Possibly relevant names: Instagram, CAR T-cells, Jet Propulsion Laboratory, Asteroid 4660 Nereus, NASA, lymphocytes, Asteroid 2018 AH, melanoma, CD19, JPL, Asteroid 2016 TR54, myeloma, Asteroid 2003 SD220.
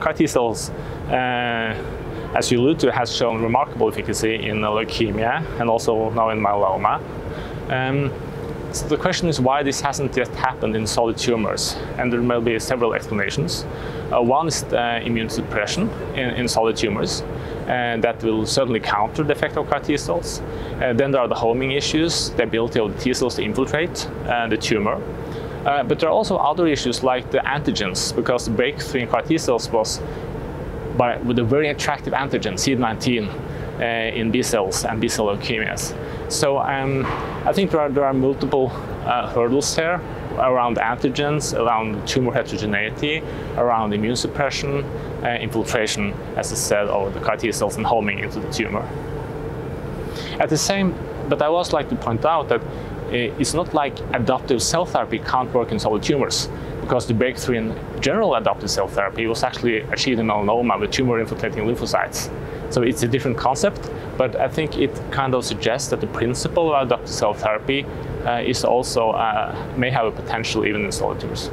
CAR T-cells, as you alluded to, has shown remarkable efficacy in leukemia and also now in myeloma. So the question is why this hasn't yet happened in solid tumors, and there may be several explanations. One is the immune suppression in solid tumors, and that will certainly counter the effect of CAR T-cells. Then there are the homing issues, the ability of the T-cells to infiltrate the tumor. But there are also other issues like the antigens, because the breakthrough in CAR T-cells was with a very attractive antigen, CD19, in B cells and B cell leukemias. So I think there are multiple hurdles here around antigens, around tumor heterogeneity, around immune suppression, infiltration, as I said, of the CAR T cells and homing into the tumor. But I also like to point out that it's not like adoptive cell therapy can't work in solid tumors, because the breakthrough in general adoptive cell therapy was actually achieved in melanoma with tumor-infiltrating lymphocytes. So it's a different concept, but I think it kind of suggests that the principle of adoptive cell therapy may have a potential even in solid tumors.